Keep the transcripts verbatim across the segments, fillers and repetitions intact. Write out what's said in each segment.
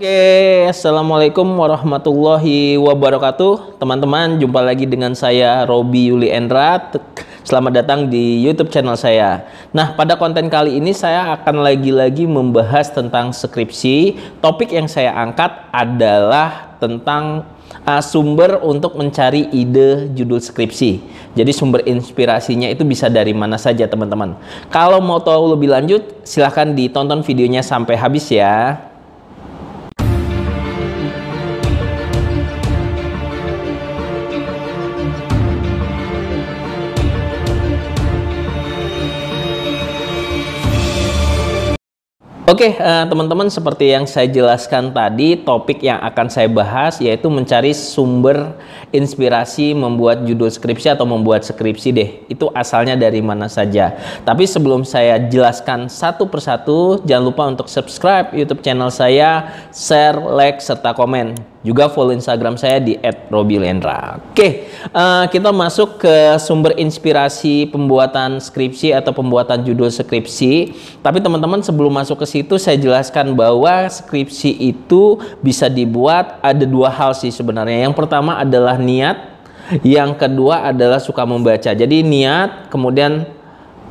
Oke, assalamualaikum warahmatullahi wabarakatuh. Teman-teman, jumpa lagi dengan saya Robby Yuli Endra. Selamat datang di YouTube channel saya. Nah, pada konten kali ini saya akan lagi-lagi membahas tentang skripsi. Topik yang saya angkat adalah tentang uh, sumber untuk mencari ide judul skripsi. Jadi sumber inspirasinya itu bisa dari mana saja, teman-teman. Kalau mau tahu lebih lanjut, silahkan ditonton videonya sampai habis ya. Oke, uh, teman-teman, seperti yang saya jelaskan tadi, topik yang akan saya bahas yaitu mencari sumber inspirasi membuat judul skripsi atau membuat skripsi deh. Itu asalnya dari mana saja. Tapi sebelum saya jelaskan satu persatu, jangan lupa untuk subscribe YouTube channel saya, share, like, serta komen. Juga follow Instagram saya di et robby yuli endra. Oke, uh, kita masuk ke sumber inspirasi pembuatan skripsi atau pembuatan judul skripsi. Tapi teman-teman, sebelum masuk ke sini itu saya jelaskan bahwa skripsi itu bisa dibuat ada dua hal sih sebenarnya. Yang pertama adalah niat, yang kedua adalah suka membaca. Jadi niat, kemudian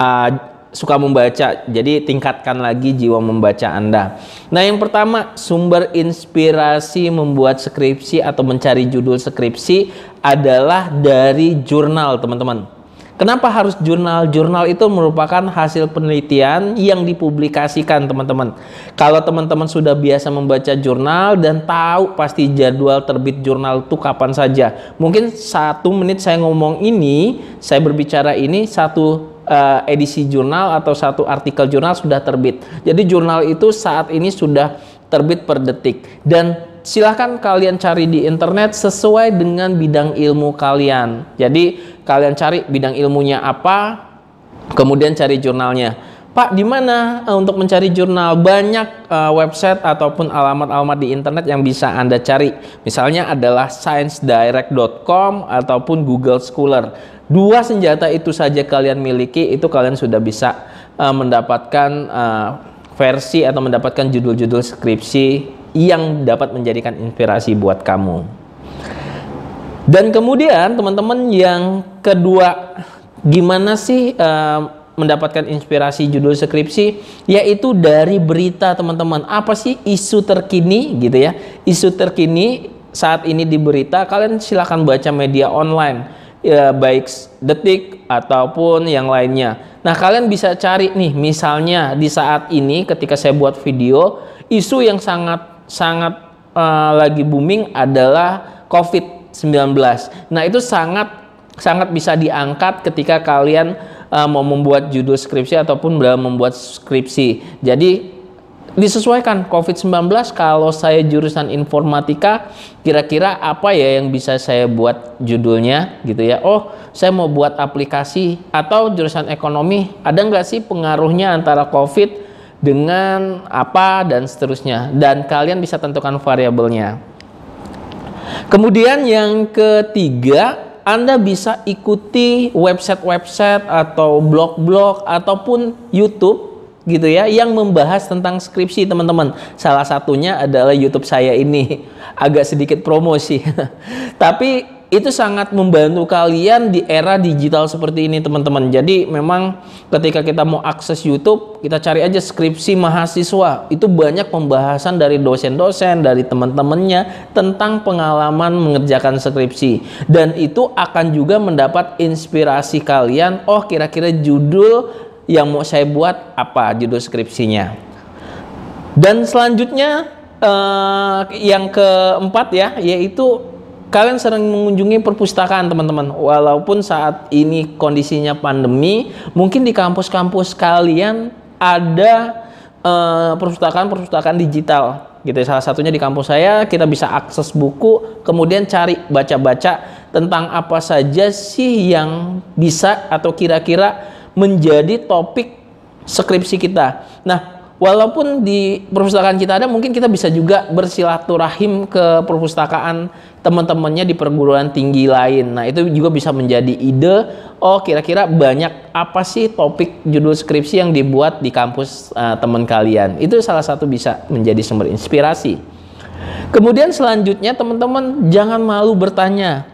uh, suka membaca. Jadi tingkatkan lagi jiwa membaca Anda. Nah, yang pertama, sumber inspirasi membuat skripsi atau mencari judul skripsi adalah dari jurnal, teman-teman. Kenapa harus jurnal? Jurnal itu merupakan hasil penelitian yang dipublikasikan, teman-teman. Kalau teman-teman sudah biasa membaca jurnal dan tahu pasti jadwal terbit jurnal itu kapan saja. Mungkin satu menit saya ngomong ini, saya berbicara ini, satu uh, edisi jurnal atau satu artikel jurnal sudah terbit. Jadi jurnal itu saat ini sudah terbit per detik. Dan silahkan kalian cari di internet sesuai dengan bidang ilmu kalian. Jadi kalian cari bidang ilmunya apa, kemudian cari jurnalnya. Pak, di mana untuk mencari jurnal? Banyak uh, website ataupun alamat-alamat di internet yang bisa Anda cari. Misalnya adalah science direct dot com ataupun Google Scholar. Dua senjata itu saja kalian miliki, itu kalian sudah bisa uh, mendapatkan uh, versi atau mendapatkan judul-judul skripsi yang dapat menjadikan inspirasi buat kamu. Dan kemudian teman-teman, yang kedua, gimana sih uh, mendapatkan inspirasi judul skripsi? Yaitu dari berita, teman-teman. Apa sih isu terkini gitu ya, isu terkini saat ini di berita. Kalian silahkan baca media online ya, baik Detik ataupun yang lainnya. Nah, kalian bisa cari nih, misalnya di saat ini ketika saya buat video, isu yang sangat sangat uh, lagi booming adalah covid sembilan belas. Nah, itu sangat sangat bisa diangkat ketika kalian uh, mau membuat judul skripsi ataupun dalam membuat skripsi. Jadi disesuaikan covid sembilan belas, kalau saya jurusan informatika, kira-kira apa ya yang bisa saya buat judulnya gitu ya. Oh, saya mau buat aplikasi. Atau jurusan ekonomi, ada nggak sih pengaruhnya antara covid dengan apa dan seterusnya. Dan kalian bisa tentukan variabelnya. Kemudian yang ketiga, Anda bisa ikuti website-website atau blog-blog ataupun YouTube gitu ya yang membahas tentang skripsi, teman-teman. Salah satunya adalah YouTube saya ini. Agak sedikit promosi. Tapi itu sangat membantu kalian di era digital seperti ini, teman-teman. Jadi memang ketika kita mau akses YouTube, kita cari aja skripsi mahasiswa. Itu banyak pembahasan dari dosen-dosen, dari teman-temannya tentang pengalaman mengerjakan skripsi. Dan itu akan juga mendapat inspirasi kalian. Oh, kira-kira judul yang mau saya buat apa, judul skripsinya. Dan selanjutnya eh, yang keempat ya, yaitu kalian sering mengunjungi perpustakaan, teman-teman. Walaupun saat ini kondisinya pandemi, mungkin di kampus-kampus kalian ada perpustakaan-perpustakaan eh, digital gitu. Salah satunya di kampus saya, kita bisa akses buku, kemudian cari, baca-baca tentang apa saja sih yang bisa atau kira-kira menjadi topik skripsi kita. Nah, walaupun di perpustakaan kita ada, mungkin kita bisa juga bersilaturahim ke perpustakaan teman-temannya di perguruan tinggi lain. Nah, itu juga bisa menjadi ide. Oh, kira-kira banyak apa sih topik judul skripsi yang dibuat di kampus uh, teman kalian. Itu salah satu bisa menjadi sumber inspirasi. Kemudian selanjutnya teman-teman jangan malu bertanya.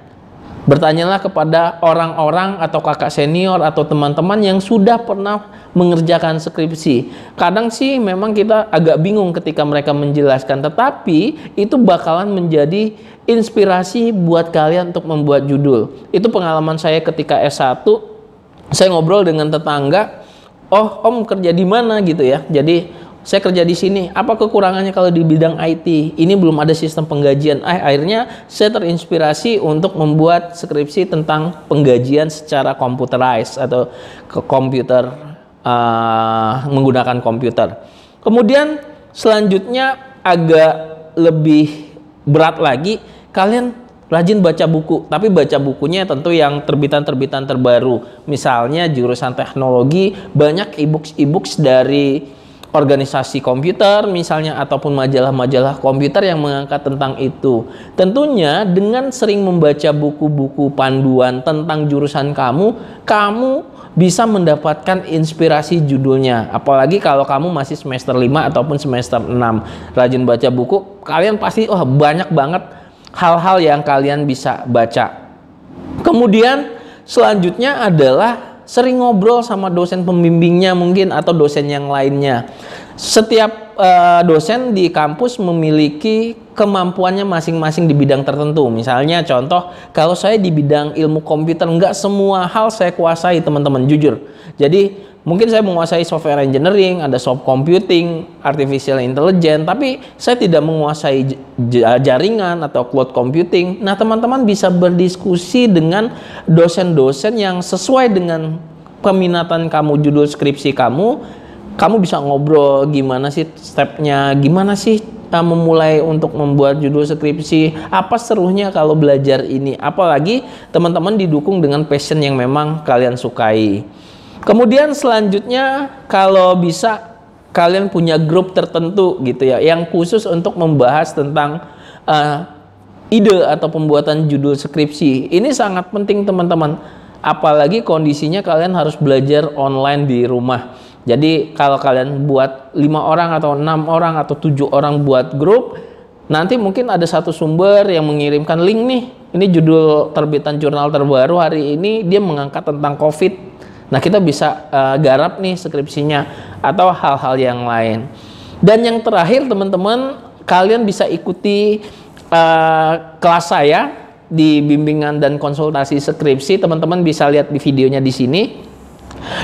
Bertanyalah kepada orang-orang atau kakak senior atau teman-teman yang sudah pernah mengerjakan skripsi. Kadang sih memang kita agak bingung ketika mereka menjelaskan, tetapi itu bakalan menjadi inspirasi buat kalian untuk membuat judul. Itu pengalaman saya ketika S satu, saya ngobrol dengan tetangga, "Oh, Om kerja di mana?" gitu ya. Jadi saya kerja di sini, apa kekurangannya kalau di bidang I T? Ini belum ada sistem penggajian. Eh, akhirnya saya terinspirasi untuk membuat skripsi tentang penggajian secara computerized atau ke komputer, uh, menggunakan komputer. Kemudian selanjutnya agak lebih berat lagi, kalian rajin baca buku, tapi baca bukunya tentu yang terbitan-terbitan terbaru. Misalnya jurusan teknologi, banyak e-books-e-books dari organisasi komputer misalnya ataupun majalah-majalah komputer yang mengangkat tentang itu. Tentunya dengan sering membaca buku-buku panduan tentang jurusan kamu, kamu bisa mendapatkan inspirasi judulnya. Apalagi kalau kamu masih semester lima ataupun semester enam, rajin baca buku, kalian pasti wah, banyak banget hal-hal yang kalian bisa baca. Kemudian selanjutnya adalah sering ngobrol sama dosen pembimbingnya mungkin atau dosen yang lainnya. Setiap uh, dosen di kampus memiliki kemampuannya masing-masing di bidang tertentu. Misalnya contoh, kalau saya di bidang ilmu komputer, nggak semua hal saya kuasai teman-teman, jujur. Jadi mungkin saya menguasai software engineering, ada soft computing, artificial intelligence, tapi saya tidak menguasai jaringan atau cloud computing. Nah teman-teman bisa berdiskusi dengan dosen-dosen yang sesuai dengan peminatan kamu, judul skripsi kamu. Kamu bisa ngobrol gimana sih stepnya, gimana sih memulai untuk membuat judul skripsi, apa serunya kalau belajar ini. Apalagi teman-teman didukung dengan passion yang memang kalian sukai. Kemudian selanjutnya kalau bisa kalian punya grup tertentu gitu ya, yang khusus untuk membahas tentang uh, ide atau pembuatan judul skripsi. Ini sangat penting teman-teman, apalagi kondisinya kalian harus belajar online di rumah. Jadi kalau kalian buat lima orang atau enam orang atau tujuh orang buat grup, nanti mungkin ada satu sumber yang mengirimkan link nih, ini judul terbitan jurnal terbaru hari ini, dia mengangkat tentang COVID. Nah kita bisa uh, garap nih skripsinya atau hal-hal yang lain. Dan yang terakhir teman-teman, kalian bisa ikuti uh, kelas saya di bimbingan dan konsultasi skripsi. Teman-teman bisa lihat di videonya di sini.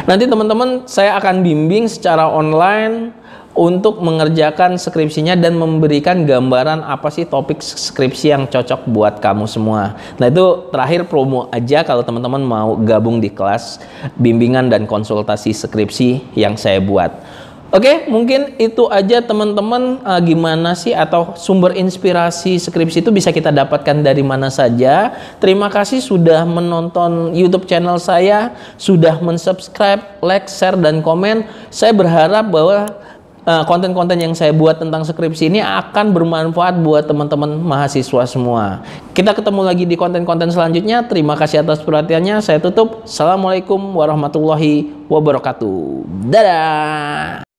Nanti teman-teman saya akan bimbing secara online untuk mengerjakan skripsinya dan memberikan gambaran apa sih topik skripsi yang cocok buat kamu semua. Nah itu terakhir promo aja kalau teman-teman mau gabung di kelas bimbingan dan konsultasi skripsi yang saya buat. Oke, mungkin itu aja teman-teman, e, gimana sih atau sumber inspirasi skripsi itu bisa kita dapatkan dari mana saja. Terima kasih sudah menonton YouTube channel saya, sudah mensubscribe, like, share, dan komen. Saya berharap bahwa konten-konten e, yang saya buat tentang skripsi ini akan bermanfaat buat teman-teman mahasiswa semua. Kita ketemu lagi di konten-konten selanjutnya. Terima kasih atas perhatiannya. Saya tutup. Assalamualaikum warahmatullahi wabarakatuh. Dadah!